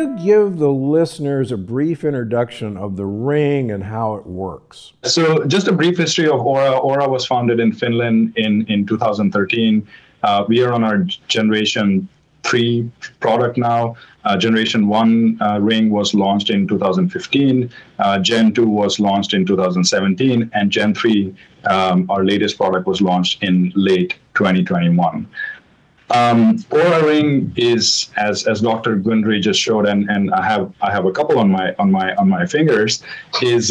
you give the listeners a brief introduction of the ring and how it works? So just a brief history of Oura. Oura was founded in Finland in 2013. We are on our generation 3 product now. Generation 1 ring was launched in 2015. Gen 2 was launched in 2017. And Gen 3, our latest product, was launched in late 2021. Oura Ring is, as Dr. Gundry just showed, and I have a couple on my fingers, is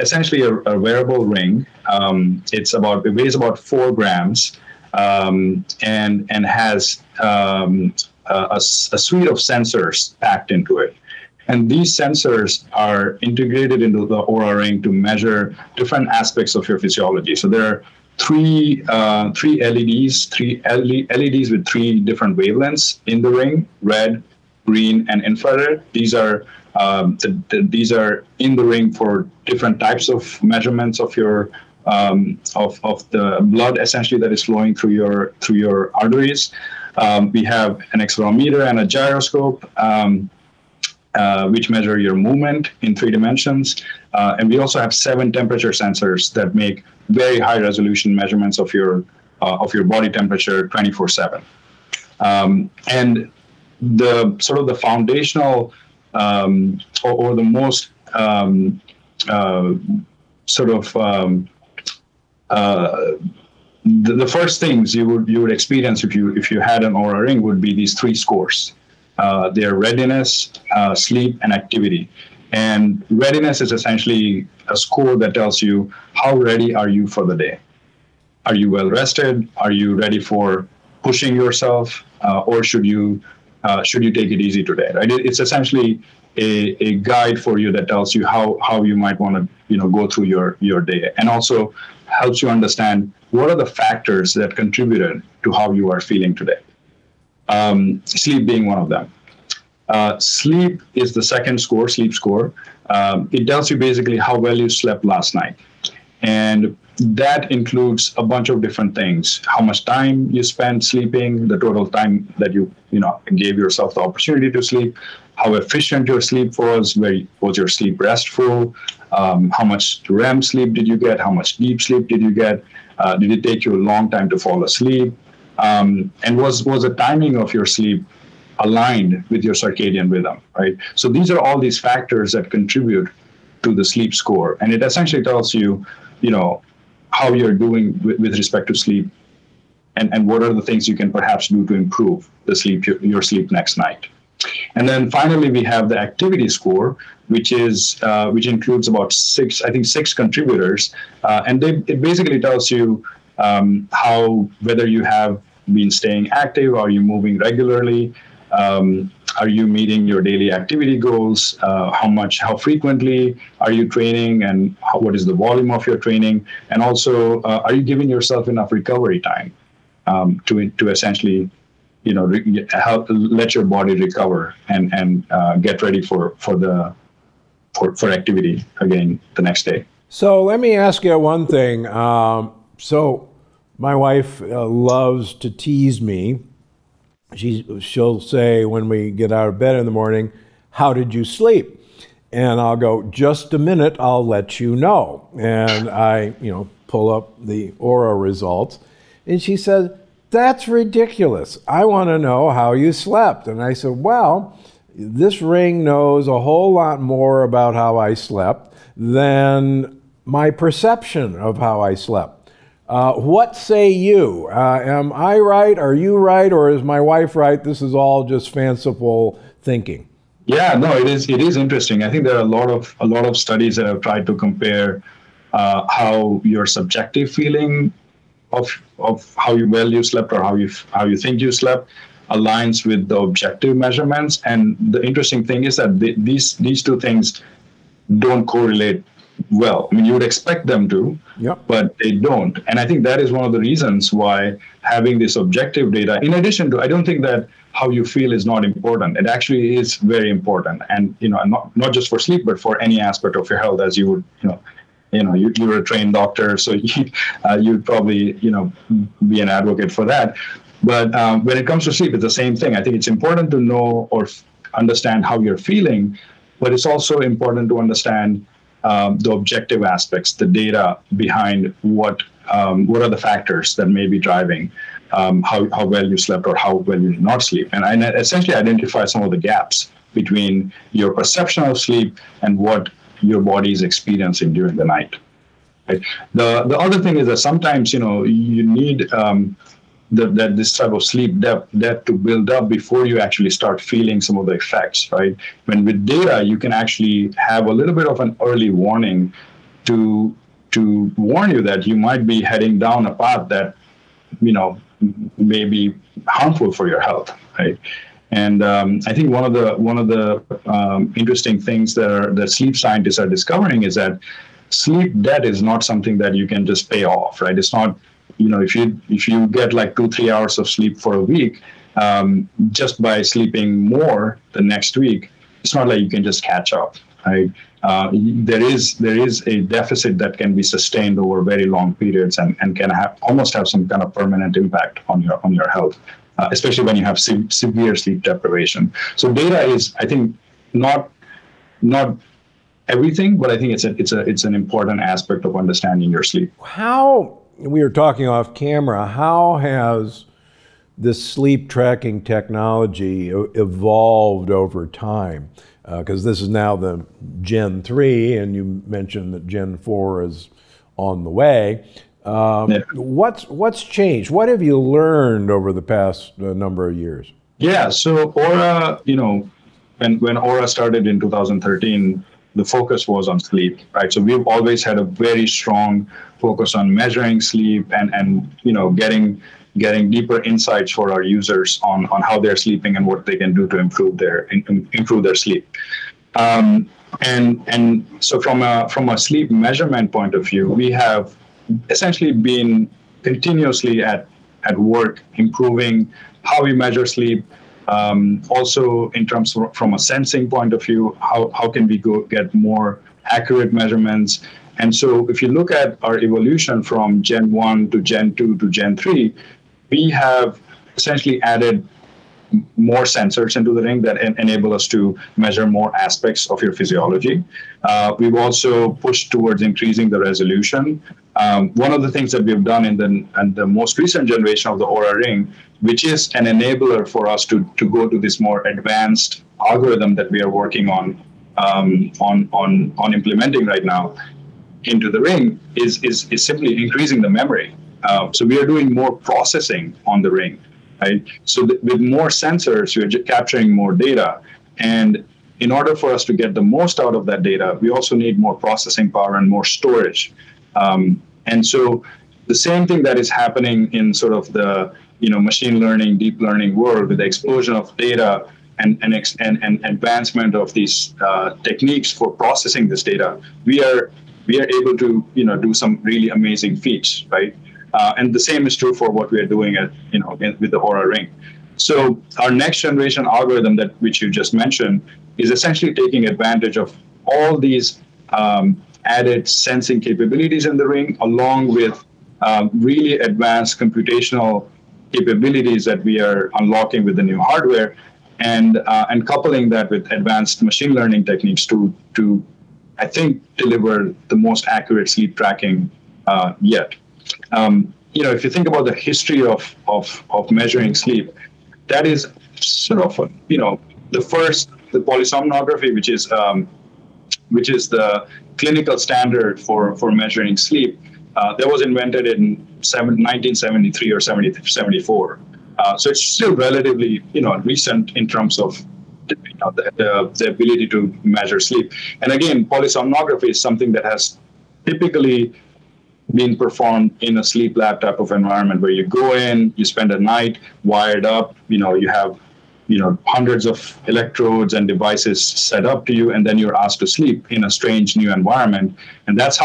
essentially a wearable ring. It weighs about 4 grams, and has a suite of sensors packed into it. And these sensors are integrated into the Oura Ring to measure different aspects of your physiology. So there are three LEDs with 3 different wavelengths in the ring: red, green, and infrared. These are these are in the ring for different types of measurements of your of the blood, essentially, that is flowing through your arteries. We have an accelerometer and a gyroscope, which measure your movement in 3 dimensions. And we also have 7 temperature sensors that make very high resolution measurements of your body temperature 24/7. And the sort of the foundational or the most the first things you would experience if you had an Oura Ring would be these 3 scores. Their readiness, sleep, and activity. And readiness is essentially a score that tells you how ready are you for the day. Are you well rested? Are you ready for pushing yourself, or should you take it easy today? Right? It's essentially a guide for you that tells you how you might want to go through your day, and also helps you understand what are the factors that contributed to how you are feeling today. Sleep being one of them. Sleep is the second score, sleep score. It tells you basically how well you slept last night. And that includes a bunch of different things: how much time you spent sleeping, the total time that you gave yourself the opportunity to sleep, how efficient your sleep was, was your sleep restful, how much REM sleep did you get, how much deep sleep did you get, did it take you a long time to fall asleep, and was the timing of your sleep aligned with your circadian rhythm, right? So these are all these factors that contribute to the sleep score, and it essentially tells you, how you're doing with respect to sleep, and what are the things you can perhaps do to improve the sleep, your sleep next night. And then finally, we have the activity score, which includes about 6 contributors, and it basically tells you whether you have been staying active, are you moving regularly, are you meeting your daily activity goals, how frequently are you training, and what is the volume of your training, and also are you giving yourself enough recovery time to essentially help let your body recover and get ready for activity again the next day. So let me ask you one thing. So my wife loves to tease me. She'll say when we get out of bed in the morning, "How did you sleep?" And I'll go, "Just a minute, I'll let you know." And I, pull up the Oura results, and she says, "That's ridiculous. I want to know how you slept." And I said, "Well, this ring knows a whole lot more about how I slept than my perception of how I slept. What say you? Am I right? Are you right? Or is my wife right? This is all just fanciful thinking." Yeah, no, it is interesting. I think there are a lot of studies that have tried to compare how your subjective feeling of how well you slept or how you think you slept aligns with the objective measurements. And the interesting thing is that these 2 things don't correlate well. I mean, you would expect them to, yep, but they don't. And I think that is one of the reasons why having this objective data, in addition to, I don't think that how you feel is not important. It actually is very important. And, not just for sleep, but for any aspect of your health, as you would, you're a trained doctor, so you'd probably, be an advocate for that. But when it comes to sleep, it's the same thing. I think it's important to know or understand how you're feeling, but it's also important to understand the objective aspects, the data behind what are the factors that may be driving how well you slept or how well you did not sleep. And essentially identify some of the gaps between your perception of sleep and what your body is experiencing during the night. Right? The other thing is that sometimes, you know, you need this type of sleep depth to build up before you actually start feeling some of the effects, right? When with data, you can actually have a little bit of an early warning to warn you that you might be heading down a path that, you know, may be harmful for your health, right? And I think one of the interesting things that sleep scientists are discovering is that sleep debt is not something that you can just pay off, right? It's not, you know, if you get like 2-3 hours of sleep for a week, just by sleeping more the next week, it's not like you can just catch up, right? There is a deficit that can be sustained over very long periods and can almost have some kind of permanent impact on your health, especially when you have severe sleep deprivation. So data is, I think, not everything, but I think it's an important aspect of understanding your sleep. How, we were talking off camera, how has this sleep tracking technology evolved over time? Because this is now the Gen 3, and you mentioned that Gen 4 is on the way. Yeah. What's changed? What have you learned over the past number of years? Yeah, so Oura, you know, when Oura started in 2013, the focus was on sleep, right? So we've always had a very strong focus on measuring sleep and you know, getting deeper insights for our users on how they're sleeping and what they can do to improve their sleep. And so from a sleep measurement point of view, we have essentially been continuously at work improving how we measure sleep. Also, in terms of, from a sensing point of view, how can we get more accurate measurements? And so if you look at our evolution from Gen 1 to Gen 2 to Gen 3, we have essentially added more sensors into the ring that enable us to measure more aspects of your physiology. We've also pushed towards increasing the resolution. One of the things that we've done in the most recent generation of the Oura Ring, which is an enabler for us to go to this more advanced algorithm that we are working on implementing right now into the ring, is simply increasing the memory. So we are doing more processing on the ring. Right? So with more sensors, you're capturing more data. And in order for us to get the most out of that data, we also need more processing power and more storage. And so the same thing that is happening in sort of the, you know, machine learning, deep learning world with the explosion of data and advancement of these techniques for processing this data, we are able to, you know, do some really amazing feats, right? And the same is true for what we are doing at, you know, with the Oura Ring. So our next generation algorithm which you just mentioned is essentially taking advantage of all these added sensing capabilities in the ring, along with really advanced computational capabilities that we are unlocking with the new hardware, and coupling that with advanced machine learning techniques to I think deliver the most accurate sleep tracking yet. You know, if you think about the history of measuring sleep, that is sort of, you know, the polysomnography, which is the clinical standard for measuring sleep, that was invented in 1973 or 74. So it's still relatively, you know, recent in terms of, you know, the ability to measure sleep. And again, polysomnography is something that has typically being performed in a sleep lab type of environment where you go in, you spend a night wired up, you know, you have, you know, hundreds of electrodes and devices set up to you, and then you're asked to sleep in a strange new environment. And that's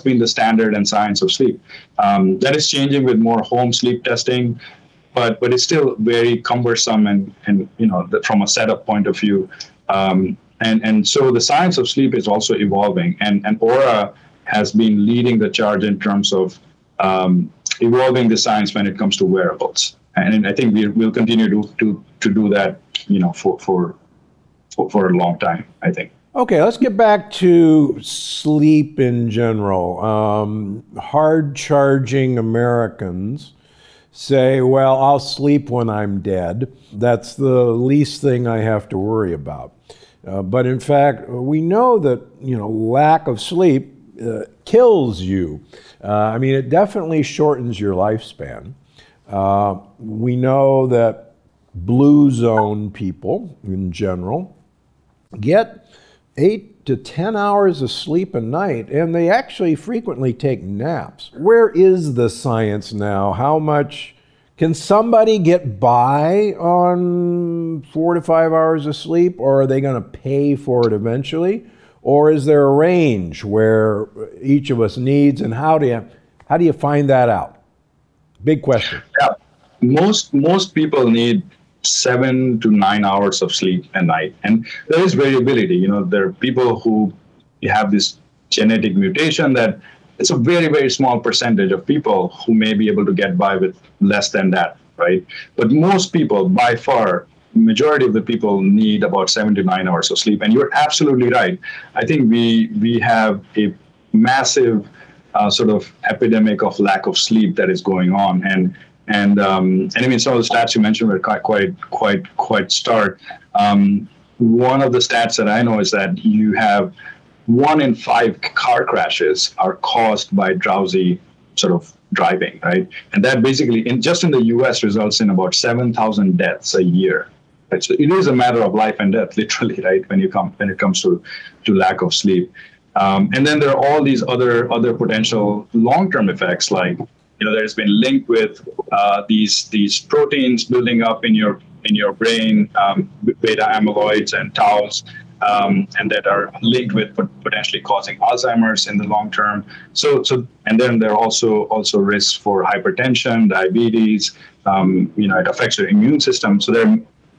been the standard and science of sleep. That is changing with more home sleep testing, but it's still very cumbersome and you know, from a setup point of view. And so the science of sleep is also evolving, and Oura has been leading the charge in terms of evolving the science when it comes to wearables. And I think we will continue to do that, you know, for for a long time, I think. Okay, let's get back to sleep in general. Hard-charging Americans say, well, I'll sleep when I'm dead. That's the least thing I have to worry about. But in fact, we know that, you know, lack of sleep kills you. I mean, it definitely shortens your lifespan. We know that blue zone people in general get 8 to 10 hours of sleep a night, and they actually frequently take naps. Where is the science now? How much can somebody get by on 4 to 5 hours of sleep, or are they going to pay for it eventually? Or is there a range where each of us needs, and how do you find that out? Big question. Yeah. Most people need 7 to 9 hours of sleep a night, and there is variability. You know, there are people who have this genetic mutation that it's a very, very small percentage of people who may be able to get by with less than that, right? But most people, by far, majority of the people need about 7 to 9 hours of sleep. And you're absolutely right. I think we have a massive sort of epidemic of lack of sleep that is going on, and I mean, some of the stats you mentioned were quite stark. One of the stats that I know is that you have 1 in 5 car crashes are caused by drowsy sort of driving, right? And that basically, just in the U.S., results in about 7,000 deaths a year. Right? So it is a matter of life and death, literally, right? When it comes to lack of sleep, and then there are all these other potential long-term effects, like, you know, there's been linked with these proteins building up in your brain, beta amyloids and taus, and that are linked with potentially causing Alzheimer's in the long term. So and then there are also risks for hypertension, diabetes. You know, it affects your immune system. So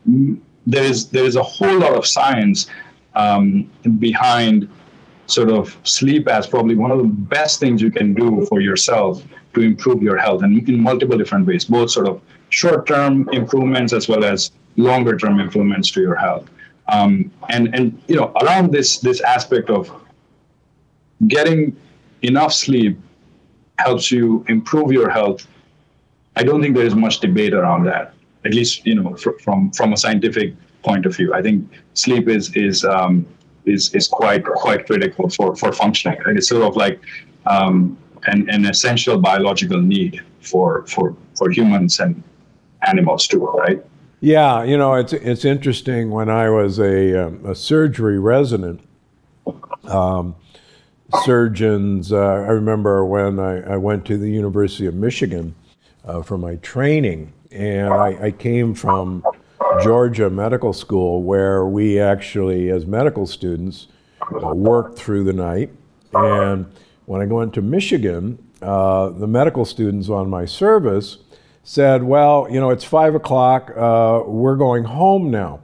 there is a whole lot of science behind sort of sleep as probably one of the best things you can do for yourself to improve your health, and in multiple different ways, both sort of short-term improvements as well as longer-term improvements to your health. And you know, around this aspect of getting enough sleep helps you improve your health, I don't think there is much debate around that, at least, you know, from a scientific point of view. I think sleep is quite critical for functioning. Right? It's sort of like an essential biological need for humans and animals too, right? Yeah, you know, it's interesting. When I was a surgery resident, surgeons, I remember when I went to the University of Michigan for my training, and I came from Georgia Medical School, where we actually, as medical students, worked through the night. And when I went to Michigan, the medical students on my service said, well, you know, it's 5 o'clock, we're going home now.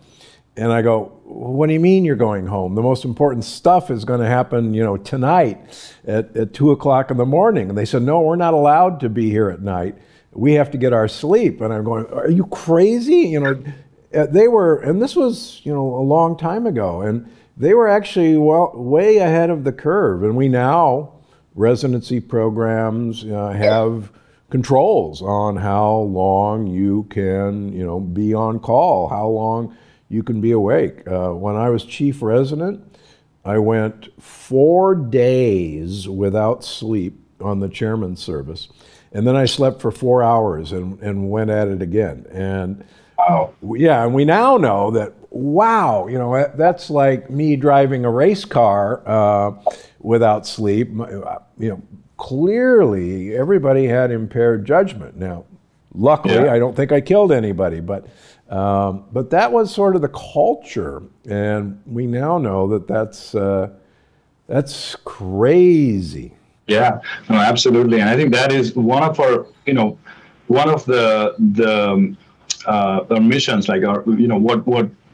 And I go, what do you mean you're going home? The most important stuff is going to happen, you know, tonight at 2 o'clock in the morning. And they said, no, we're not allowed to be here at night. We have to get our sleep. And I'm going, are you crazy? You know, they were, and this was, you know, a long time ago, and they were actually way ahead of the curve. And we now, residency programs have controls on how long you can, you know, be on call, how long you can be awake. When I was chief resident, I went 4 days without sleep on the chairman's service. And then I slept for 4 hours and went at it again. And wow. Yeah, and we now know that, wow, you know, that's like me driving a race car without sleep. You know, clearly everybody had impaired judgment. Now, luckily, yeah, I don't think I killed anybody, but that was sort of the culture, and we now know that that's crazy. Yeah, no, absolutely, and I think that is one of our, you know, one of the missions, like our, you know, what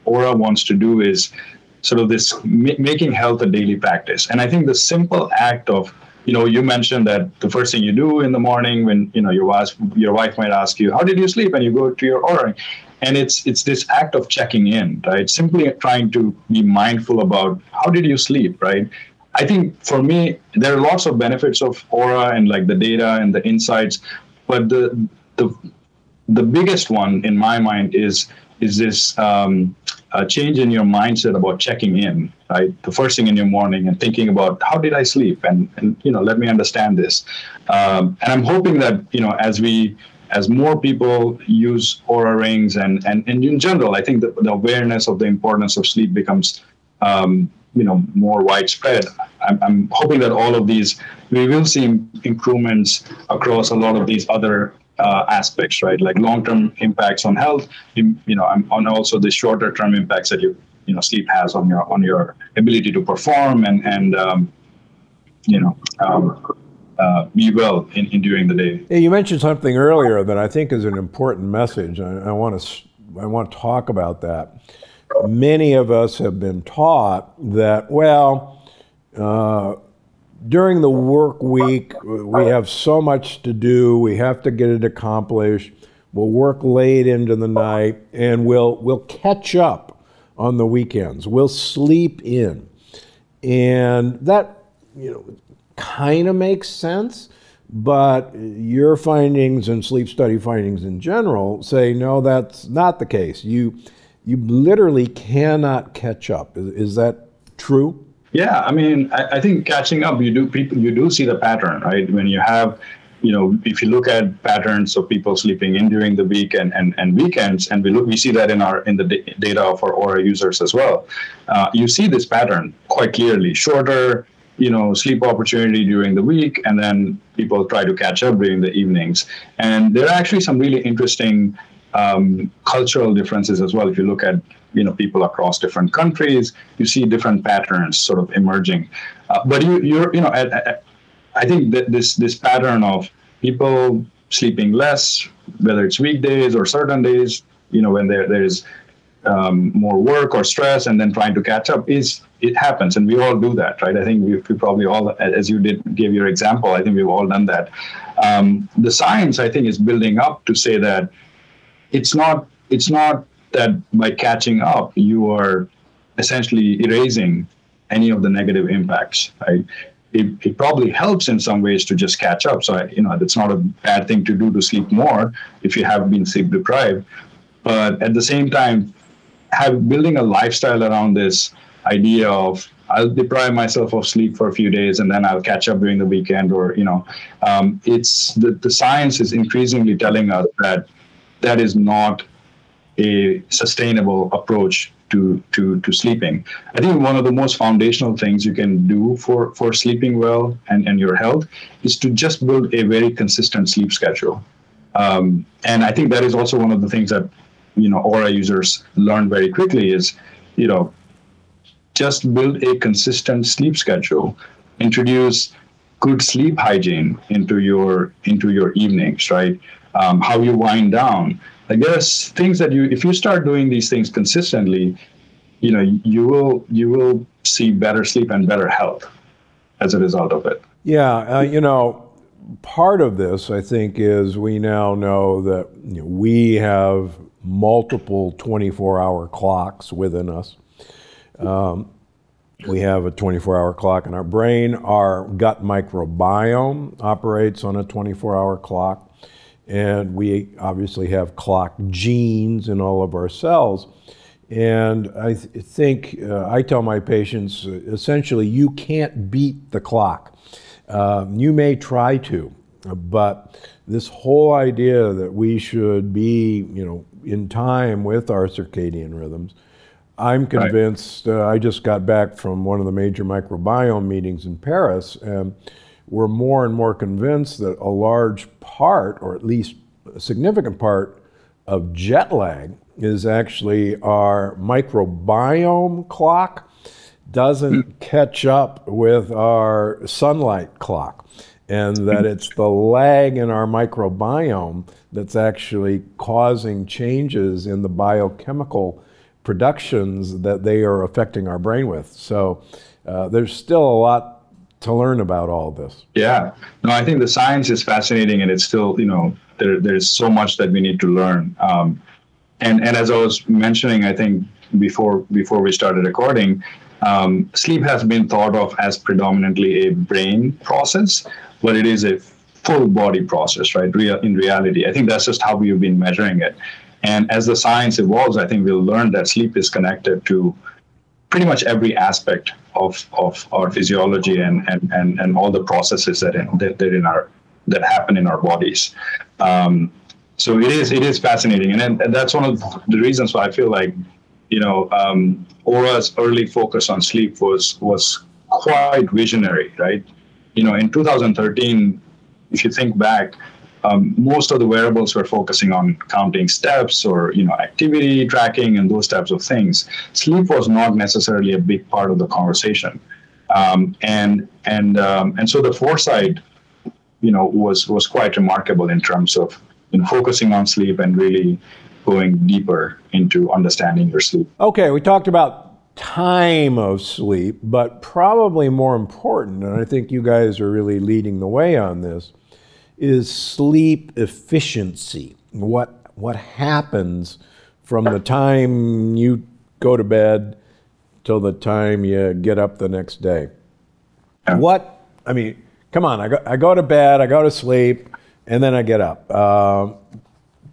Oura wants to do is sort of this making health a daily practice. And I think the simple act of, you know, you mentioned that the first thing you do in the morning when, you know, your wife might ask you, how did you sleep? And you go to your Oura Ring. And it's this act of checking in, right? Simply trying to be mindful about how did you sleep, right? I think for me, there are lots of benefits of Oura and like the data and the insights, but the biggest one in my mind is this change in your mindset about checking in, right? The first thing in your morning and thinking about how did I sleep and you know, let me understand this. And I'm hoping that, you know, as more people use Oura Rings and in general, I think the awareness of the importance of sleep becomes, you know, more widespread. I'm hoping that all of these, we will see improvements across a lot of these other aspects, right? Like long-term impacts on health, you know, and also the shorter-term impacts that you know, sleep has on your ability to perform and be well in during the day. You mentioned something earlier that I think is an important message. I want to talk about that. Many of us have been taught that, well, during the work week, we have so much to do, we have to get it accomplished, we'll work late into the night, and we'll catch up on the weekends, we'll sleep in. And that, you know, kind of makes sense, but your findings and sleep study findings in general say, no, that's not the case. You literally cannot catch up. Is that true? Yeah, I mean, I think catching up, you do see the pattern, right? When you have, you know, if you look at patterns of people sleeping in during the week and weekends, and we see that in the data of our Oura users as well. You see this pattern quite clearly. Shorter, you know, sleep opportunity during the week, and then people try to catch up during the evenings. And there are actually some really interesting cultural differences as well. If you look at, you know, people across different countries, you see different patterns sort of emerging. But I think that this pattern of people sleeping less, whether it's weekdays or certain days, you know, when there's more work or stress, and then trying to catch up it happens, and we all do that, right? I think we probably all, as you gave your example, I think we've all done that. The science, I think, is building up to say that it's not that by catching up you are essentially erasing any of the negative impacts, right? It probably helps in some ways to just catch up. So, you know, that's not a bad thing to do, to sleep more if you have been sleep deprived. But at the same time, building a lifestyle around this idea of I'll deprive myself of sleep for a few days and then I'll catch up during the weekend, or, you know, it's the science is increasingly telling us that that is not a sustainable approach to sleeping. I think one of the most foundational things you can do for sleeping well and your health is to just build a very consistent sleep schedule. And I think that is also one of the things that, you know, Oura users learn very quickly is, you know, just build a consistent sleep schedule, introduce good sleep hygiene into your evenings, right? How you wind down. Like, there's things that if you start doing these things consistently, you know, you will see better sleep and better health as a result of it. Yeah, you know, part of this, I think, is we now know that, you know, we have multiple 24-hour clocks within us. We have a 24-hour clock in our brain. Our gut microbiome operates on a 24-hour clock. And we obviously have clock genes in all of our cells. And I think I tell my patients, essentially, you can't beat the clock. You may try to, but this whole idea that we should be, you know, in time with our circadian rhythms, I'm convinced. Right. I just got back from one of the major microbiome meetings in Paris, and we're more and more convinced that a large part, or at least a significant part, of jet lag is actually our microbiome clock doesn't catch up with our sunlight clock, and that it's the lag in our microbiome that's actually causing changes in the biochemical productions that they are affecting our brain with. So there's still a lot to learn about all this. Yeah, no, I think the science is fascinating, and it's still, you know, there's so much that we need to learn. And as I was mentioning, I think before we started recording, sleep has been thought of as predominantly a brain process, but it is a full body process, right? In reality, I think that's just how we've been measuring it. And as the science evolves, I think we'll learn that sleep is connected to pretty much every aspect of our physiology and all the processes that happen in our bodies. So it is fascinating, and that's one of the reasons why I feel like, Oura's early focus on sleep was quite visionary, right? In 2013, if you think back, most of the wearables were focusing on counting steps or activity tracking and those types of things. Sleep was not necessarily a big part of the conversation, and so the foresight, was quite remarkable in terms of focusing on sleep and really going deeper into understanding your sleep. Okay, we talked about time of sleep, but probably more important, and I think you guys are really leading the way on this, is sleep efficiency. What happens from the time you go to bed till the time you get up the next day? I go to bed, I go to sleep, and then I get up.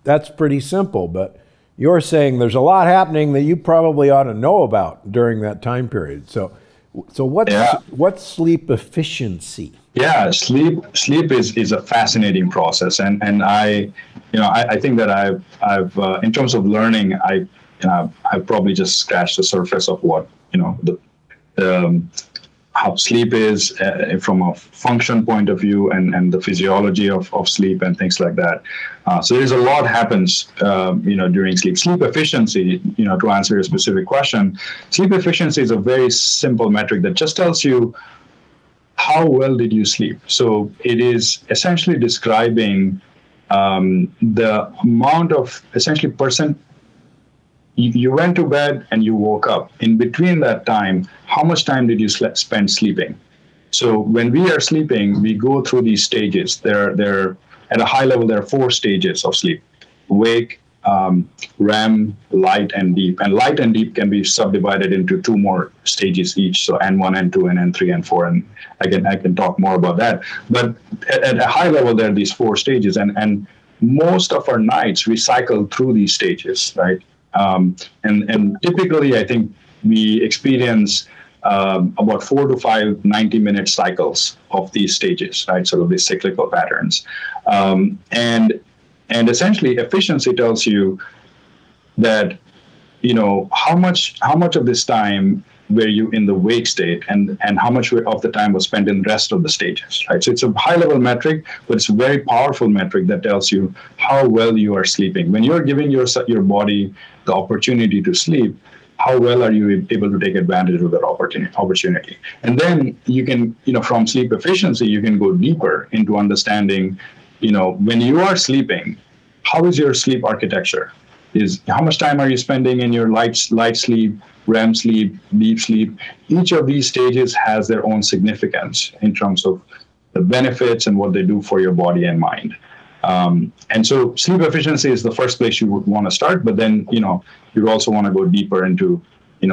That's pretty simple, but you're saying there's a lot happening that you probably ought to know about during that time period. So what's sleep efficiency? Yeah, sleep is a fascinating process, and I think that I've in terms of learning, I've probably just scratched the surface of what how sleep is from a function point of view and the physiology of sleep and things like that. So there's a lot happens, during sleep. Sleep efficiency, to answer your specific question, sleep efficiency is a very simple metric that just tells you how well did you sleep. So it is essentially describing the amount of you went to bed and you woke up. In between that time, how much time did you spend sleeping? So when we are sleeping, we go through these stages. At a high level, there are four stages of sleep: wake, REM, light, and deep. And light and deep can be subdivided into two more stages each, so N1, N2, and N3, N4. And I can talk more about that. But at a high level, there are these four stages. And most of our nights, we cycle through these stages, right? And typically, I think we experience about 4 to 5 90-minute cycles of these stages, right? Sort of these cyclical patterns. And essentially, efficiency tells you that, how much of this time were you in the wake state and how much of the time was spent in the rest of the stages, right? So it's a high-level metric, but it's a very powerful metric that tells you how well you are sleeping. When you're giving your body the opportunity to sleep, how well are you able to take advantage of that opportunity? And then you can, from sleep efficiency, you can go deeper into understanding, when you are sleeping, how is your sleep architecture? How much time are you spending in your light sleep, REM sleep, deep sleep? Each of these stages has their own significance in terms of the benefits and what they do for your body and mind. And so sleep efficiency is the first place you would want to start, but then, you also want to go deeper into,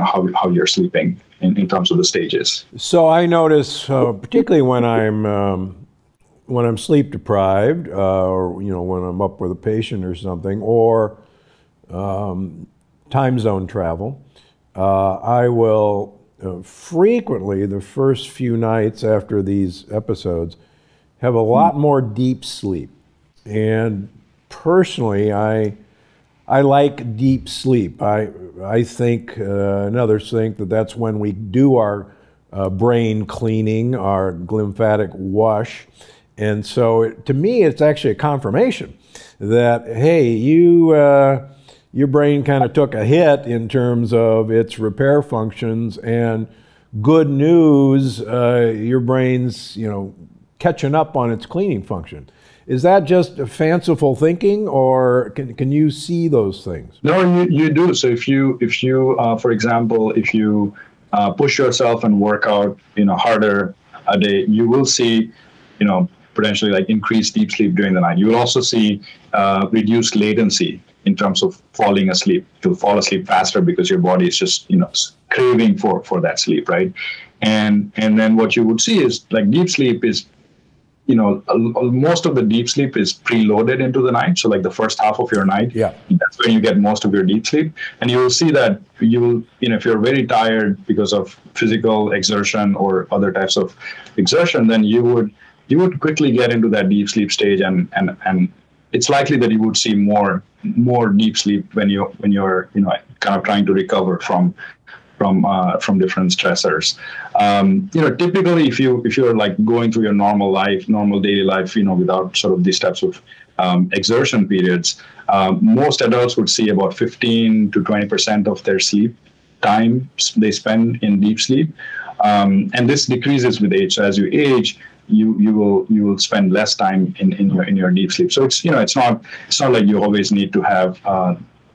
how you're sleeping in terms of the stages. So I notice, particularly when I'm sleep deprived, or, when I'm up with a patient or something, or time zone travel, I will frequently, the first few nights after these episodes, have a lot more deep sleep. And personally, I like deep sleep. I think, and others think, that that's when we do our brain cleaning, our glymphatic wash. And so to me, it's actually a confirmation that, hey, your brain kind of took a hit in terms of its repair functions, and good news, your brain's, catching up on its cleaning function. Is that just fanciful thinking, or can you see those things? No, you do. So if you for example, if you push yourself and work out, harder a day, you will see, potentially, like, increased deep sleep during the night. You will also see reduced latency in terms of falling asleep. You'll fall asleep faster because your body is just, you know, craving for that sleep, right? And then what you would see is, like, deep sleep is, you know, most of the deep sleep is preloaded into the night. So like the first half of your night, yeah, that's where you get most of your deep sleep. And you will see that you will, you know, if you're very tired because of physical exertion or other types of exertion, then you would quickly get into that deep sleep stage, and it's likely that you would see more deep sleep when you're you know, kind of trying to recover from different stressors. You know, typically if you're like going through your normal daily life, you know, without sort of these types of exertion periods, most adults would see about 15 to 20% of their sleep time they spend in deep sleep, and this decreases with age. So as you age, you will spend less time in your deep sleep. So it's, you know, it's not like you always need to have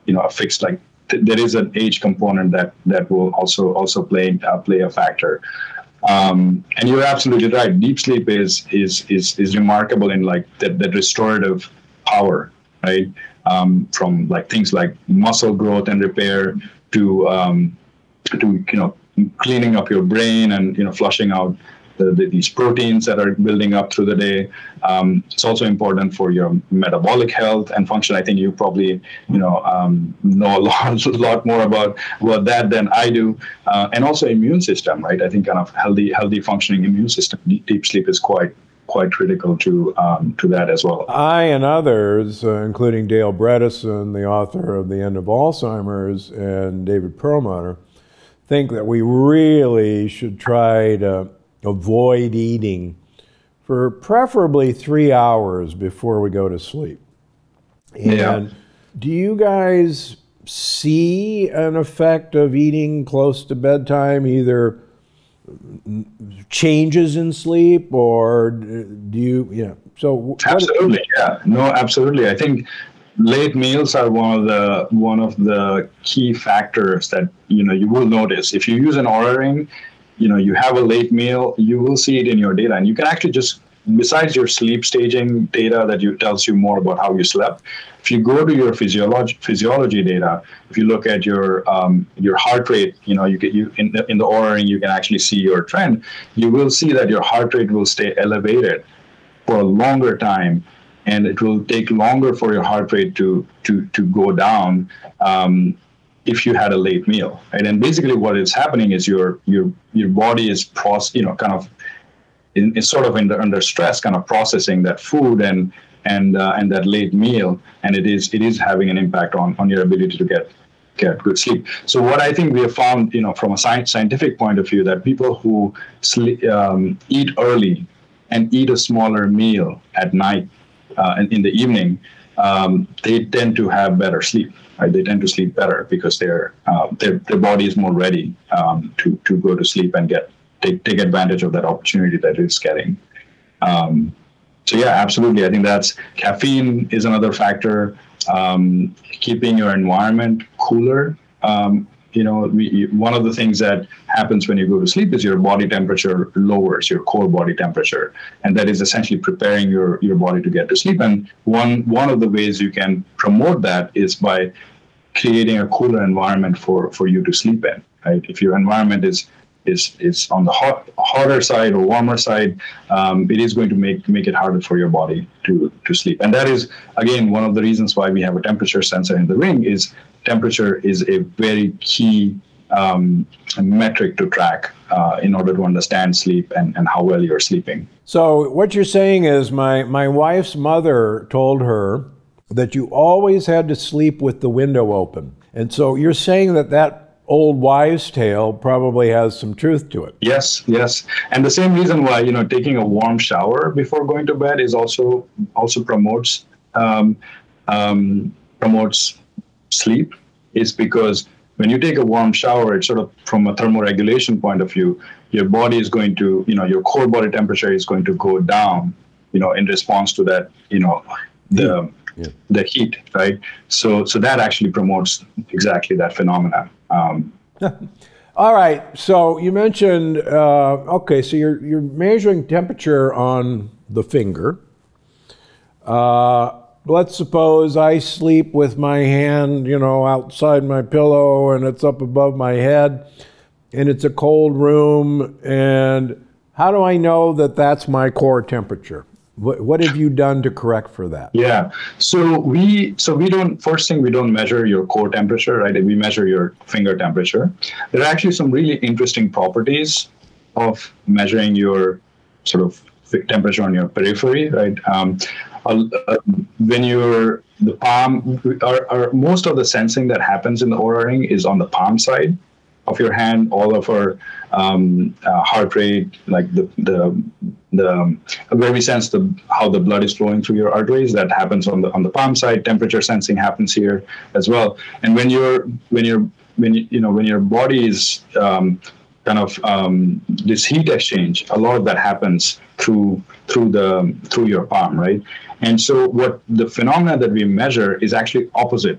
you know, a fixed, like, there is an age component that will also play a factor. And you're absolutely right. Deep sleep is remarkable in, like, the restorative power, right? From, like, things like muscle growth and repair to you know, cleaning up your brain and, you know, flushing out these proteins that are building up through the day. It's also important for your metabolic health and function. I think you probably, you know a lot more about that than I do. And also immune system, right? I think kind of healthy functioning immune system. Deep sleep is quite critical to that as well. I and others, including Dale Bredesen, the author of The End of Alzheimer's, and David Perlmutter, think that we really should try to avoid eating for preferably 3 hours before we go to sleep. And yeah. Do you guys see an effect of eating close to bedtime, either changes in sleep, or do you, yeah. So absolutely, yeah. No, absolutely. I think late meals are one of the key factors that, you know, you will notice. If you use an Oura Ring, you know, you have a late meal, you will see it in your data. And you can actually just, besides your sleep staging data that tells you more about how you slept, if you go to your physiology data, if you look at your heart rate, you know, in the Oura Ring, you can actually see your trend. You will see that your heart rate will stay elevated for a longer time, and it will take longer for your heart rate to go down. If you had a late meal, right? And basically what is happening is your body is under stress, kind of processing that food and that late meal, and it is having an impact on your ability to get good sleep. So what I think we have found, you know, from a scientific point of view, that people who sleep, eat early and eat a smaller meal at night and in the evening, they tend to have better sleep. Right? They tend to sleep better because their body is more ready to go to sleep and take advantage of that opportunity that it's getting. So yeah, absolutely. I think caffeine is another factor. Keeping your environment cooler. You know, one of the things that happens when you go to sleep is your body temperature lowers, your core body temperature, and that is essentially preparing your body to get to sleep. And one of the ways you can promote that is by creating a cooler environment for you to sleep in. Right? If your environment is on the hotter side or warmer side, it is going to make it harder for your body to sleep. And that is, again, one of the reasons why we have a temperature sensor in the Ring. Is temperature is a very key metric to track in order to understand sleep and how well you're sleeping. So what you're saying is my wife's mother told her that you always had to sleep with the window open. And so you're saying that old wives' tale probably has some truth to it. Yes. And the same reason why, you know, taking a warm shower before going to bed is also promotes sleep, is because when you take a warm shower, it's sort of, from a thermoregulation point of view, your body is going to, you know, your core body temperature is going to go down, you know, in response to that, you know, the heat, right? So that actually promotes exactly that phenomenon. All right. So you mentioned, so you're measuring temperature on the finger. let's suppose I sleep with my hand, you know, outside my pillow and it's up above my head and it's a cold room. And how do I know that that's my core temperature? What have you done to correct for that? Yeah, so we don't, first thing, we don't measure your core temperature, right? We measure your finger temperature. There are actually some really interesting properties of measuring your sort of temperature on your periphery, right? When you're the palm, or most of the sensing that happens in the Oura Ring is on the palm side of your hand. All of our heart rate, like the where we sense how the blood is flowing through your arteries, that happens on the palm side. Temperature sensing happens here as well. And when your body is this heat exchange, a lot of that happens through your palm, right? And so what the phenomena that we measure is actually opposite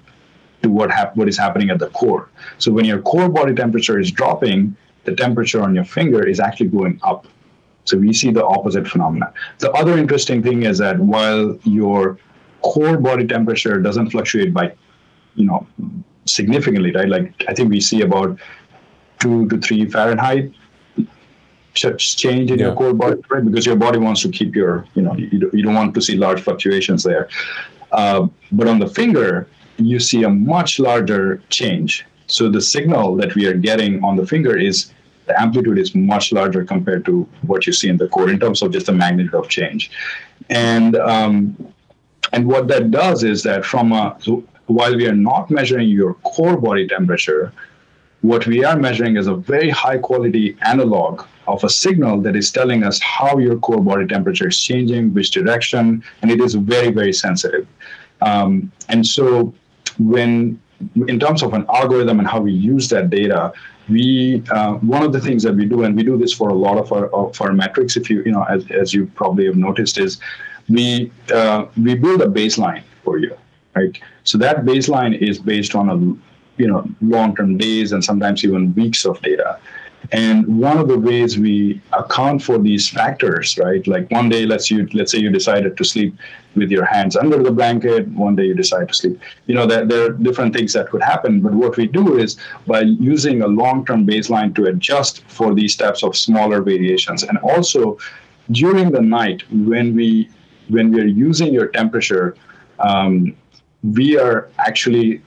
to what is happening at the core. So when your core body temperature is dropping, the temperature on your finger is actually going up. So we see the opposite phenomena. The other interesting thing is that while your core body temperature doesn't fluctuate by, you know, significantly, right? Like I think we see about 2 to 3 Fahrenheit change in your core body, right? Because your body wants to keep your, you know, you don't want to see large fluctuations there. But on the finger, you see a much larger change. So the signal that we are getting on the finger is, the amplitude is much larger compared to what you see in the core in terms of just the magnitude of change. And what that does is that while we are not measuring your core body temperature, what we are measuring is a very high quality analog of a signal that is telling us how your core body temperature is changing, which direction, and it is very, very sensitive. And so when, in terms of an algorithm and how we use that data, we one of the things that we do, and we do this for a lot of our metrics, if you know, as you probably have noticed, is we build a baseline for you, right? So that baseline is based on long-term days and sometimes even weeks of data. And one of the ways we account for these factors, right? Like one day, let's say you decided to sleep with your hands under the blanket. One day you decide to sleep. You know, there are different things that could happen. But what we do is by using a long-term baseline to adjust for these types of smaller variations. And also during the night, when we are using your temperature, we are actually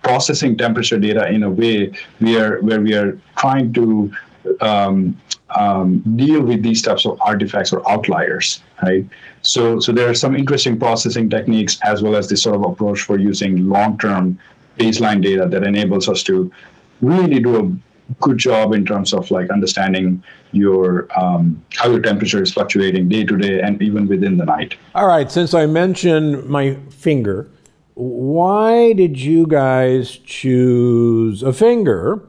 processing temperature data in a way where we are trying to deal with these types of artifacts or outliers, right? So there are some interesting processing techniques as well as this sort of approach for using long-term baseline data that enables us to really do a good job in terms of like understanding your how your temperature is fluctuating day to day and even within the night. All right, since I mentioned my finger, why did you guys choose a finger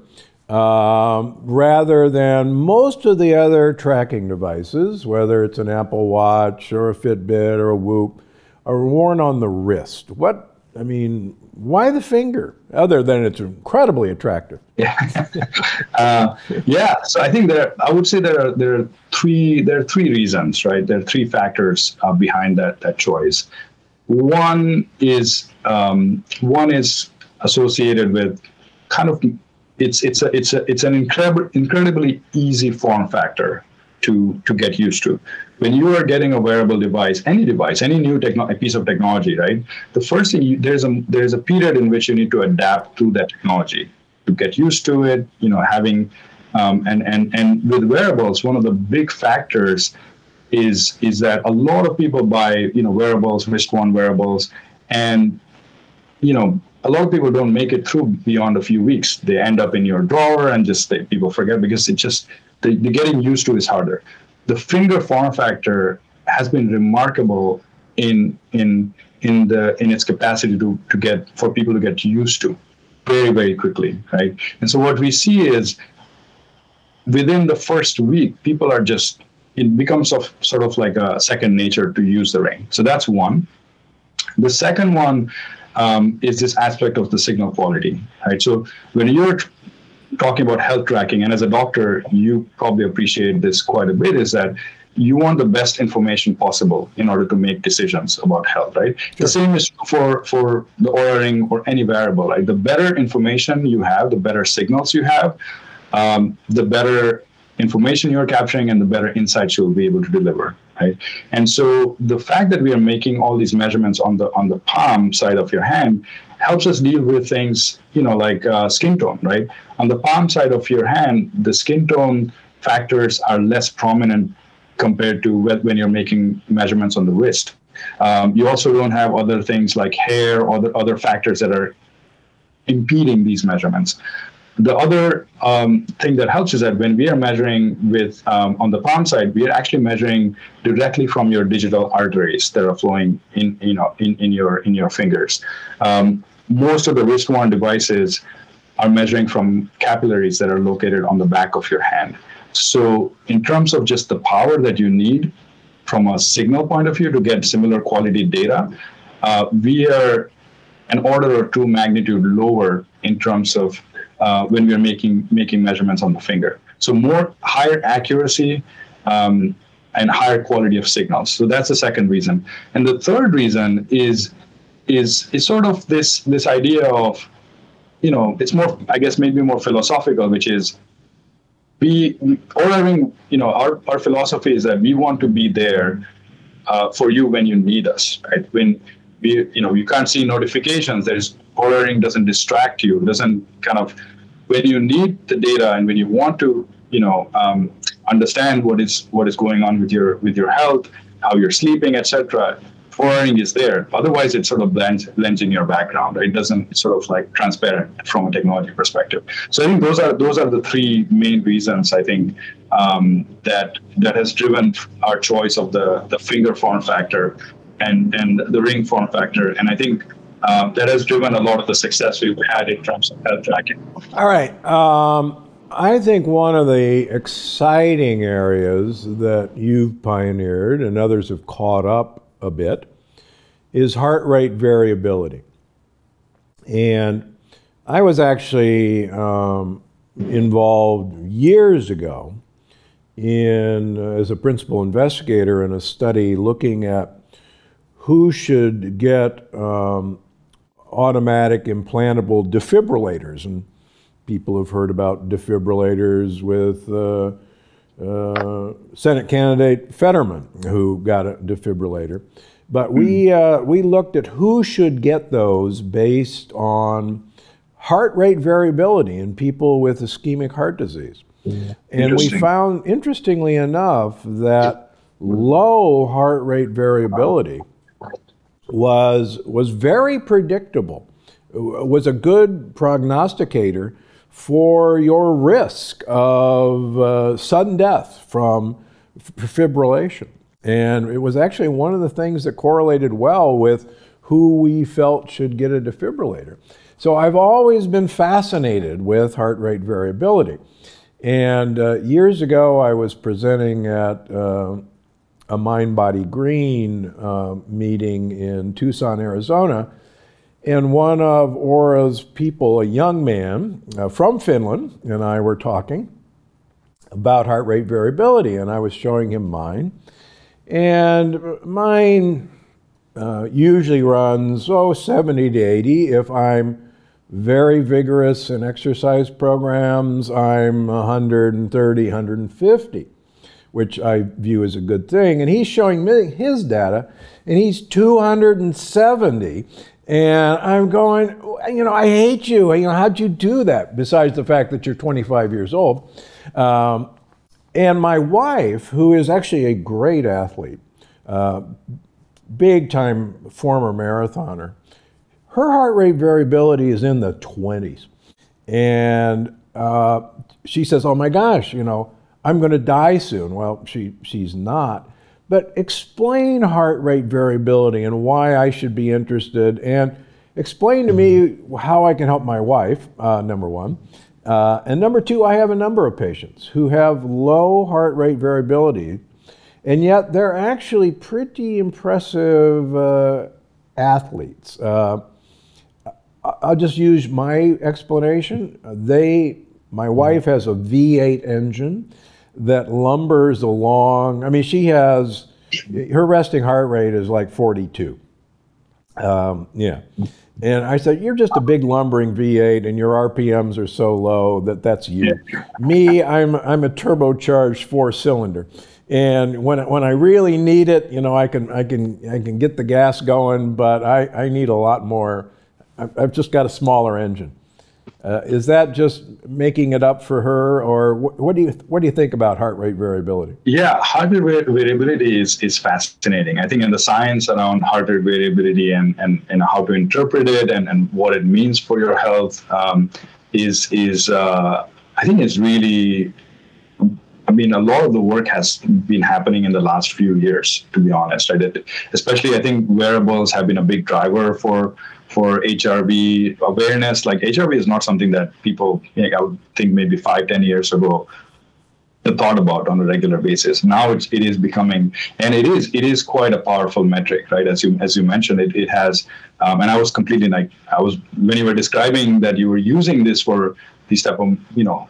rather than most of the other tracking devices, whether it's an Apple Watch or a Fitbit or a Whoop, are worn on the wrist? Why the finger, other than it's incredibly attractive? Yeah, So I think there are three reasons, right? There are three factors behind that choice. One is associated with kind of it's an incredibly easy form factor to get used to. When you are getting a wearable device, any new piece of technology, right? The first thing there's a period in which you need to adapt to that technology to get used to it. You know, having and with wearables, one of the big factors is that a lot of people buy, you know, wearables, wristband wearables, and, you know, a lot of people don't make it through beyond a few weeks. They end up in your drawer and people forget because it just, the getting used to is harder. The finger form factor has been remarkable in its capacity for people to get used to very, very quickly, right? And so what we see is within the first week, people are just, it becomes sort of like a second nature to use the ring. So that's one. The second one is this aspect of the signal quality, right? So when you're talking about health tracking, and as a doctor, you probably appreciate this quite a bit, is that you want the best information possible in order to make decisions about health, right? Sure. The same is for the Oura Ring or any variable, right? The better information you have, the better signals you have, the better information you're capturing and the better insights you'll be able to deliver, right? And so the fact that we are making all these measurements on the palm side of your hand helps us deal with things, you know, like skin tone, right? On the palm side of your hand, the skin tone factors are less prominent compared to when you're making measurements on the wrist. You also don't have other things like hair or the other factors that are impeding these measurements. The other thing that helps is that when we are measuring with on the palm side, we are actually measuring directly from your digital arteries that are flowing in, you know, in your fingers. Most of the wrist-worn devices are measuring from capillaries that are located on the back of your hand. So in terms of just the power that you need from a signal point of view to get similar quality data, we are an order or two magnitude lower in terms of when we're making measurements on the finger. So more higher accuracy and higher quality of signals. So that's the second reason. And the third reason is sort of this idea of, you know, it's more, I guess, maybe more philosophical, which is our philosophy is that we want to be there for you when you need us, right? When we, you know, you can't see notifications, there's Oura Ring doesn't distract you, doesn't kind of, when you need the data and when you want to, you know, understand what is going on with your health, how you're sleeping, etc. Oura Ring is there. Otherwise, it sort of blends in your background. Right? It doesn't, it's sort of like transparent from a technology perspective. So I think those are the three main reasons, I think, that has driven our choice of the finger form factor and the ring form factor. And I think that has driven a lot of the success we've had in terms of health tracking. All right. I think one of the exciting areas that you've pioneered and others have caught up a bit is heart rate variability. And I was actually involved years ago as a principal investigator in a study looking at who should get automatic implantable defibrillators. And people have heard about defibrillators with Senate candidate Fetterman, who got a defibrillator. But we looked at who should get those based on heart rate variability in people with ischemic heart disease. Yeah. And we found, interestingly enough, that low heart rate variability was very predictable, was a good prognosticator for your risk of sudden death from fibrillation. And it was actually one of the things that correlated well with who we felt should get a defibrillator. So I've always been fascinated with heart rate variability. And years ago, I was presenting at a Mind Body Green meeting in Tucson, Arizona, and one of Oura's people, a young man from Finland, and I were talking about heart rate variability, and I was showing him mine. And mine usually runs, 70 to 80. If I'm very vigorous in exercise programs, I'm 130, 150. Which I view as a good thing. And he's showing me his data, and he's 270. And I'm going, you know, I hate you. You know, how'd you do that? Besides the fact that you're 25 years old. And my wife, who is actually a great athlete, big time former marathoner, her heart rate variability is in the 20s. And she says, oh my gosh, you know, I'm going to die soon. Well, she's not. But explain heart rate variability and why I should be interested, and explain to me how I can help my wife, number one. And number two, I have a number of patients who have low heart rate variability, and yet they're actually pretty impressive athletes. I'll just use my explanation. My wife has a V8 engine. that lumbers along. I mean, she has, her resting heart rate is like 42. Yeah. And I said, you're just a big lumbering V8 and your RPMs are so low that that's you. Me, I'm a turbocharged four-cylinder. And when I really need it, you know, I can get the gas going, but I need a lot more. I've just got a smaller engine. Is that just making it up for her, or what do you think about heart rate variability? Yeah, heart rate variability is fascinating. I think in the science around heart rate variability and how to interpret it and what it means for your health is I think it's really. I mean, a lot of the work has been happening in the last few years, to be honest. Right? Especially, I think wearables have been a big driver for HRV awareness. Like, HRV is not something that people, like, I would think maybe 5-10 years ago, thought about on a regular basis. Now it is becoming, and it is quite a powerful metric, right? As you mentioned, it has, and I was completely like, when you were describing that you were using this for these type of, you know,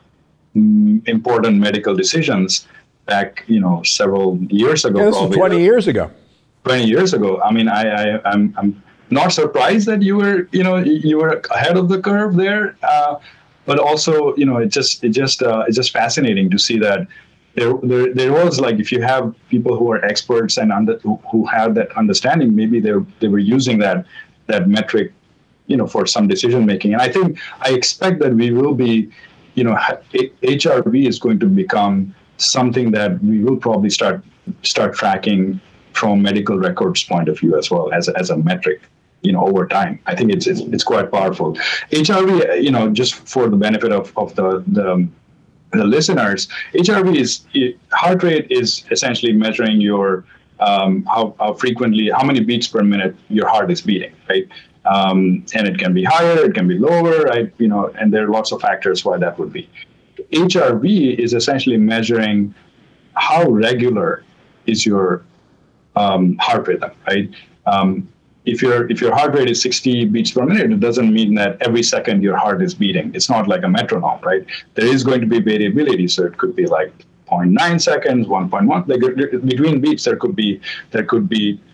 important medical decisions back, you know, several years ago. Yeah, this probably, 20 years ago. 20 years ago. I mean, I'm not surprised that you were ahead of the curve there, but also, you know, it's just fascinating to see that there was, like, if you have people who are experts and who have that understanding, maybe they were using that metric, you know, for some decision making. And I expect that we will be. You know, HRV is going to become something that we will probably start tracking from medical records point of view as well as a metric, you know, over time. I think it's quite powerful. HRV, you know, just for the benefit of the listeners, HRV heart rate is essentially measuring your how frequently, how many beats per minute your heart is beating, right? And it can be higher, it can be lower, right? You know, and there are lots of factors why that would be. HRV is essentially measuring how regular is your heart rhythm, right? If your heart rate is 60 beats per minute, it doesn't mean that every second your heart is beating. It's not like a metronome, right? There is going to be variability, so it could be like 0.9 seconds, 1.1, like between beats there could be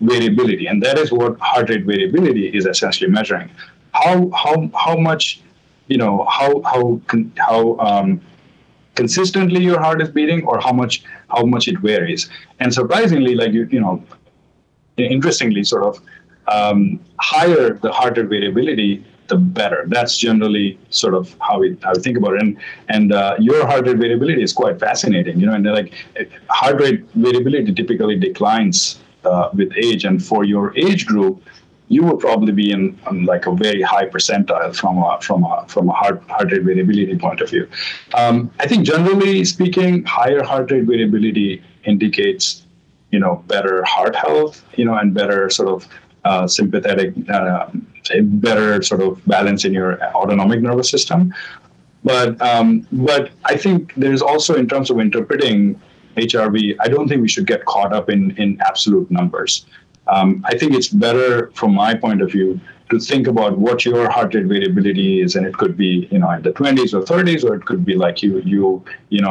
variability, and that is what heart rate variability is essentially measuring. How much, you know, how consistently your heart is beating, or how much it varies. And surprisingly, like you know, interestingly, sort of higher the heart rate variability, the better. That's generally sort of how we think about it. And your heart rate variability is quite fascinating, you know, and like heart rate variability typically declines with age. And for your age group, you will probably be in like a very high percentile from a heart rate variability point of view. I think generally speaking, higher heart rate variability indicates, you know, better heart health, you know, and better sort of sympathetic, better sort of balance in your autonomic nervous system. But I think there's also, in terms of interpreting HRV, I don't think we should get caught up in absolute numbers. I think it's better, from my point of view, to think about what your heart rate variability is, and it could be, you know, in the 20s or 30s, or it could be like you know,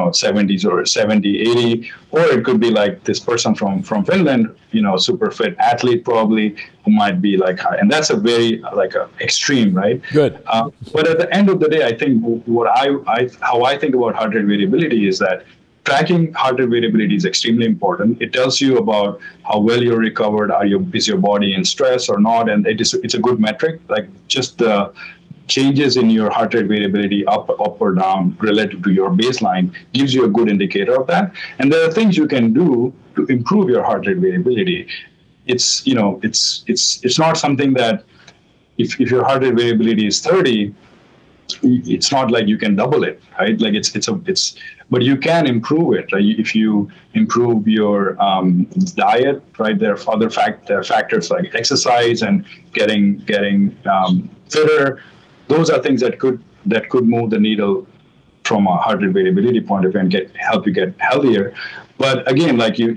70s or 70, 80, or it could be like this person from Finland, you know, super fit athlete probably, who might be like high. And that's a very, like, a extreme, right? Good. But at the end of the day, I think what how I think about heart rate variability is that tracking heart rate variability is extremely important. It tells you about how well you're recovered, is your body in stress or not, and it's a good metric. Like, just the changes in your heart rate variability up or down relative to your baseline gives you a good indicator of that. And there are things you can do to improve your heart rate variability. It's, you know, it's not something that if your heart rate variability is 30, it's not like you can double it, right? Like but you can improve it, right? If you improve your diet, right? There are other factors like exercise and getting fitter. Those are things that could move the needle from a heart rate variability point of view and help you get healthier. But again, like you're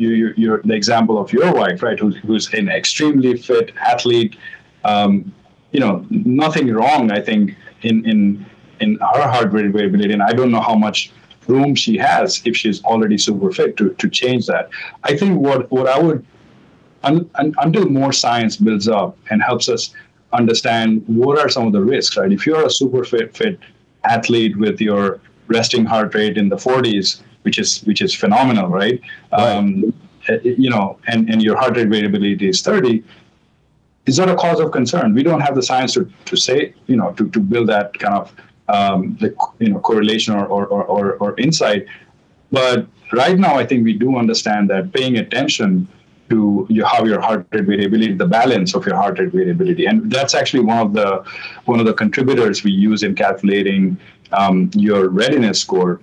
the example of your wife, right? Who's an extremely fit athlete. You know, nothing wrong, I think, in our heart rate variability, and I don't know how much room she has, if she's already super fit, to change that. I think what I would, until more science builds up and helps us understand what are some of the risks, right? If you're a super fit athlete with your resting heart rate in the 40s, which is phenomenal, right? You know, and your heart rate variability is 30, is that a cause of concern? We don't have the science to say, you know, to build that kind of correlation or insight. But right now, I think we do understand that paying attention to how your heart rate variability, the balance of your heart rate variability, and that's actually one of the contributors we use in calculating your readiness score.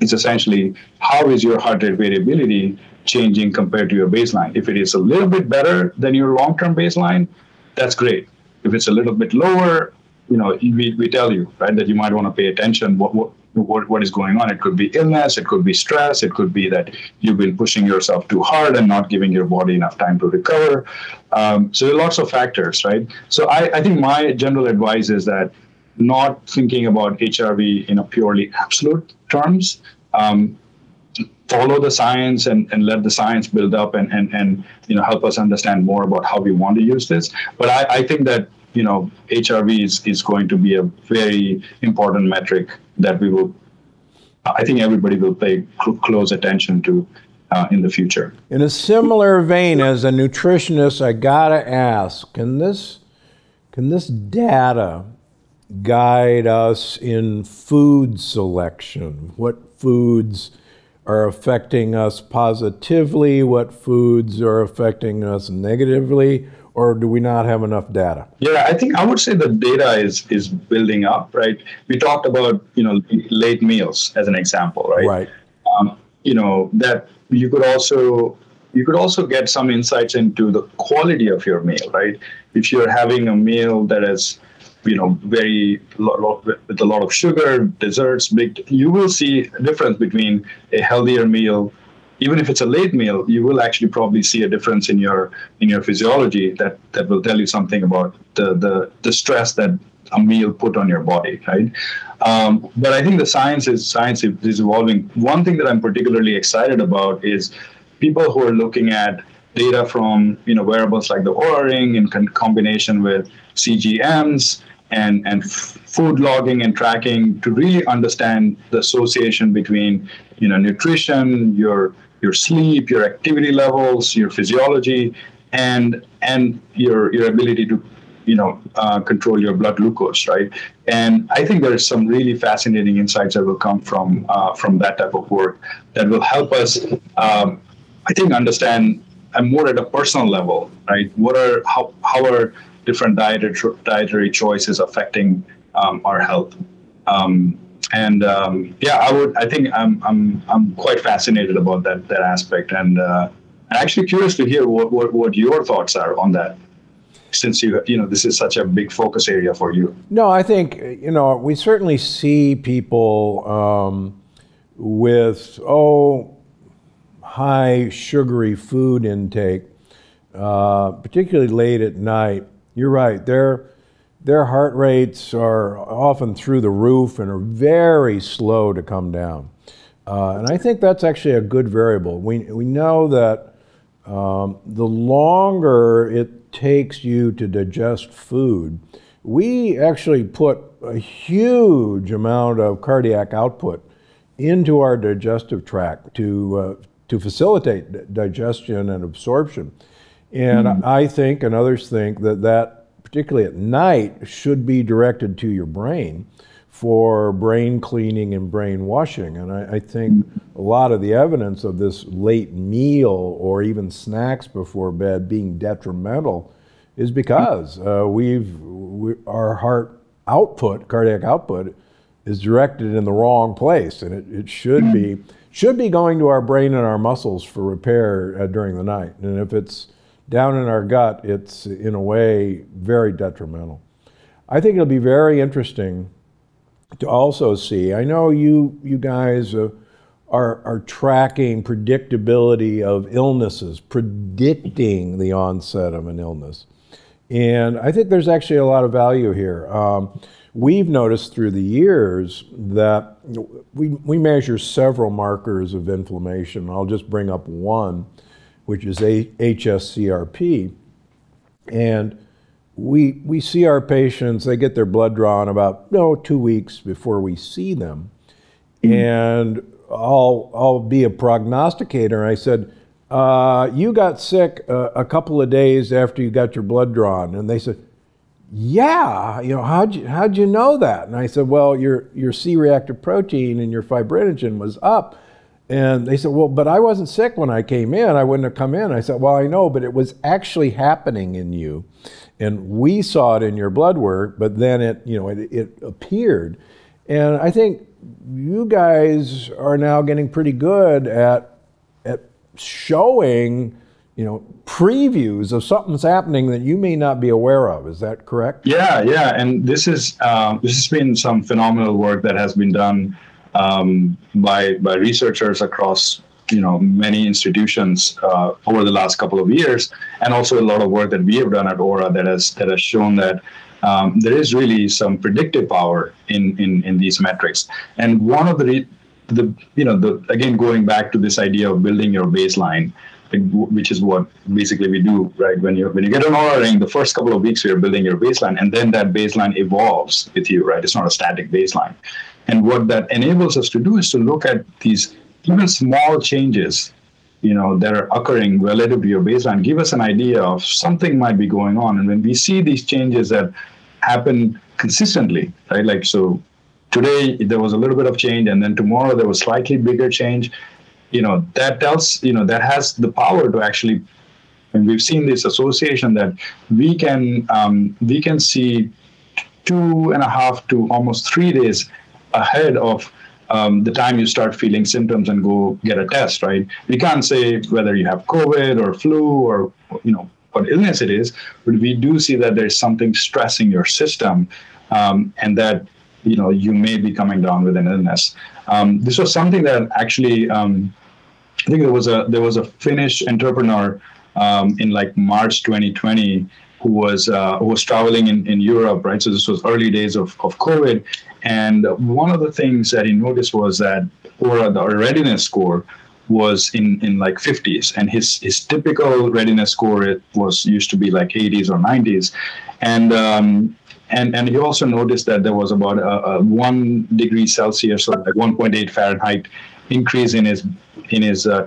It's essentially how is your heart rate variability changing compared to your baseline. If it is a little bit better than your long-term baseline, that's great. If it's a little bit lower, you know, we tell you, right, that you might want to pay attention what is going on. It could be illness, it could be stress, it could be that you've been pushing yourself too hard and not giving your body enough time to recover. So there are lots of factors, right? So I think my general advice is that not thinking about HRV in a purely absolute terms. Follow the science and let the science build up and you know, help us understand more about how we want to use this. But I think that, you know, HRV is going to be a very important metric that we will, I think everybody will pay close attention to in the future. In a similar vein, as a nutritionist, I gotta ask, can this data guide us in food selection? What foods are affecting us positively? What foods are affecting us negatively? Or do we not have enough data? Yeah, I think I would say the data is building up, right? We talked about, you know, late meals as an example, right? Right. You know, that you could also get some insights into the quality of your meal, right? If you're having a meal that is, you know, with a lot of sugar, desserts, you will see a difference between a healthier meal. Even if it's a late meal, you will actually probably see a difference in your physiology that will tell you something about the stress that a meal put on your body, right? But I think the science is evolving. One thing that I'm particularly excited about is people who are looking at data from, you know, wearables like the Oura Ring in combination with CGMs and food logging and tracking to really understand the association between, you know, nutrition, your sleep, your activity levels, your physiology, and your ability to, you know, control your blood glucose, right? And I think there is some really fascinating insights that will come from that type of work that will help us, I think, understand more at a personal level, right? How are different dietary choices affecting our health? I think I'm quite fascinated about that aspect, and I'm actually curious to hear what your thoughts are on that, since you know this is such a big focus area for you. No, I think, you know, we certainly see people with high sugary food intake, particularly late at night. You're right. Their heart rates are often through the roof and are very slow to come down. And I think that's actually a good variable. We know that the longer it takes you to digest food, we actually put a huge amount of cardiac output into our digestive tract to facilitate digestion and absorption. And I think, and others think, that particularly at night, should be directed to your brain for brain cleaning and brain washing. And I think a lot of the evidence of this late meal or even snacks before bed being detrimental is because our heart output, cardiac output, is directed in the wrong place, and it should be going to our brain and our muscles for repair during the night. And if it's down in our gut, it's in a way very detrimental. I think it'll be very interesting to also see. I know you guys are tracking predictability of illnesses, predicting the onset of an illness. And I think there's actually a lot of value here. We've noticed through the years that we measure several markers of inflammation. I'll just bring up one, which is HSCRP. And we see our patients, they get their blood drawn about 2 weeks before we see them. And I'll be a prognosticator. I said, you got sick a couple of days after you got your blood drawn. And they said, yeah, how'd you know that? And I said, well, your C-reactive protein and your fibrinogen was up. And they said, well, but I wasn't sick when I came in. I wouldn't have come in. I said, well, I know, but it was actually happening in you. And we saw it in your blood work, but then it appeared. And I think you guys are now getting pretty good at showing, previews of something's happening that you may not be aware of. Is that correct? Yeah. And this has been some phenomenal work that has been done by researchers across many institutions over the last couple of years, and also a lot of work that we have done at Oura that has shown that there is really some predictive power in these metrics. And one of again, going back to this idea of building your baseline, which is what basically we do, right? When you get an Oura Ring, the first couple of weeks we are building your baseline, and then that baseline evolves with you, right? It's not a static baseline. And what that enables us to do is to look at these even small changes, that are occurring relative to your baseline, give us an idea of something might be going on. And when we see these changes that happen consistently, right? Like, so today there was a little bit of change, and then tomorrow there was slightly bigger change, that tells, that has the power to actually, and we've seen this association that we can see 2.5 to almost 3 days ahead of the time you start feeling symptoms and go get a test, right? We can't say whether you have COVID or flu or, what illness it is, but we do see that there's something stressing your system and that, you may be coming down with an illness. This was something that actually, I think there was a Finnish entrepreneur in like March 2020 who was traveling in Europe, right? So this was early days of COVID. And one of the things that he noticed was that the readiness score was in like 50s, and his typical readiness score used to be like 80s or 90s. And he also noticed that there was about a 1 degree Celsius, or like 1.8 Fahrenheit increase in his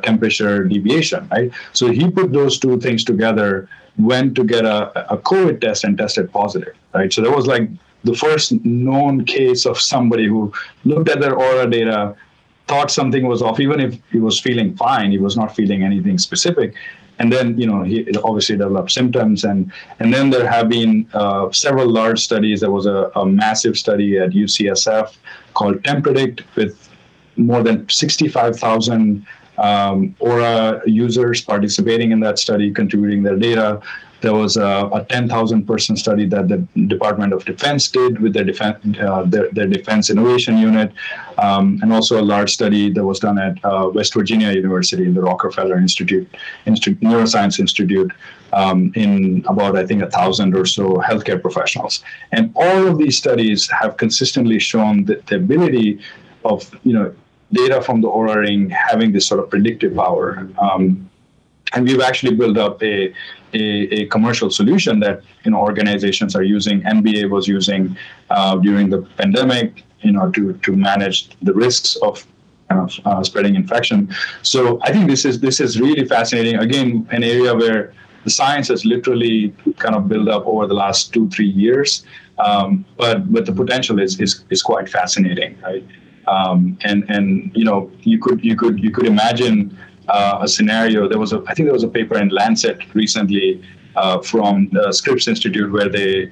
temperature deviation, right? So he put those two things together, went to get a COVID test and tested positive, right? So there was like the first known case of somebody who looked at their Oura data, thought something was off, even if he was feeling fine, he was not feeling anything specific. And then, he obviously developed symptoms. And then there have been several large studies. There was a massive study at UCSF called Tempredict with more than 65,000 Oura users participating in that study, contributing their data. There was a 10,000-person study that the Department of Defense did with their Defense Innovation Unit, and also a large study that was done at West Virginia University in the Rockefeller Institute Neuroscience Institute, in about, I think, 1,000 or so healthcare professionals. And all of these studies have consistently shown the ability of, data from the Oura Ring having this sort of predictive power. And we've actually built up a commercial solution that organizations are using. NBA was using during the pandemic, to manage the risks of spreading infection. So I think this is really fascinating. Again, an area where the science has literally kind of built up over the last 2-3 years, but the potential is quite fascinating, right? And you could imagine. A scenario. I think there was a paper in Lancet recently from the Scripps Institute where they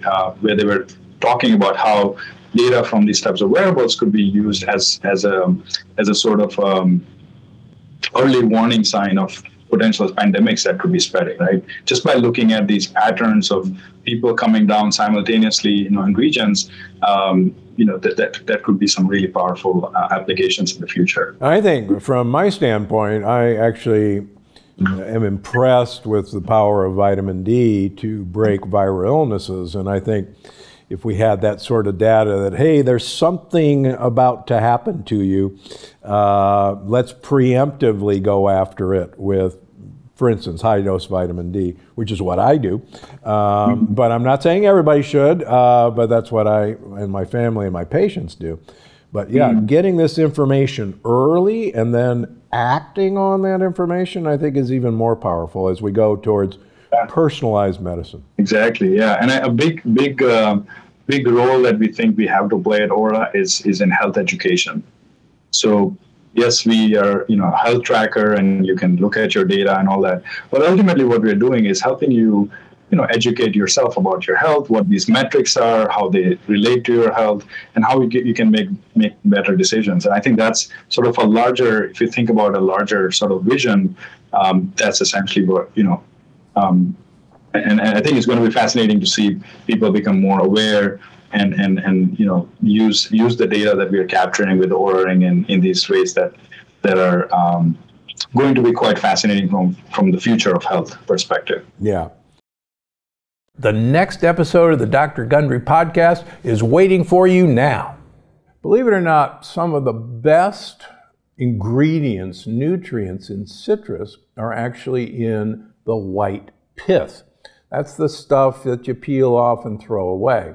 were talking about how data from these types of wearables could be used as a sort of early warning sign of potential pandemics that could be spreading, right? Just by looking at these patterns of people coming down simultaneously, in regions. That could be some really powerful applications in the future. I think from my standpoint, I actually am impressed with the power of vitamin D to break viral illnesses. And I think if we had that sort of data that, hey, there's something about to happen to you, let's preemptively go after it with, for instance, high-dose vitamin D, which is what I do. But I'm not saying everybody should, but that's what I and my family and my patients do. But yeah, getting this information early and then acting on that information, I think, is even more powerful as we go towards personalized medicine. Exactly, yeah. And a big role that we think we have to play at Oura is in health education. So yes, we are, you know, a health tracker and you can look at your data and all that. But ultimately what we're doing is helping you, you know, educate yourself about your health, what these metrics are, how they relate to your health, and how you can make better decisions. And I think that's sort of a larger, if you think about a larger sort of vision, that's essentially what, you know, and I think it's going to be fascinating to see people become more aware and you know, use the data that we are capturing with Oura Ring in these ways that are going to be quite fascinating from the future of health perspective. Yeah. The next episode of the Dr. Gundry podcast is waiting for you now. Believe it or not, some of the best ingredients, nutrients in citrus are actually in the white pith. That's the stuff that you peel off and throw away.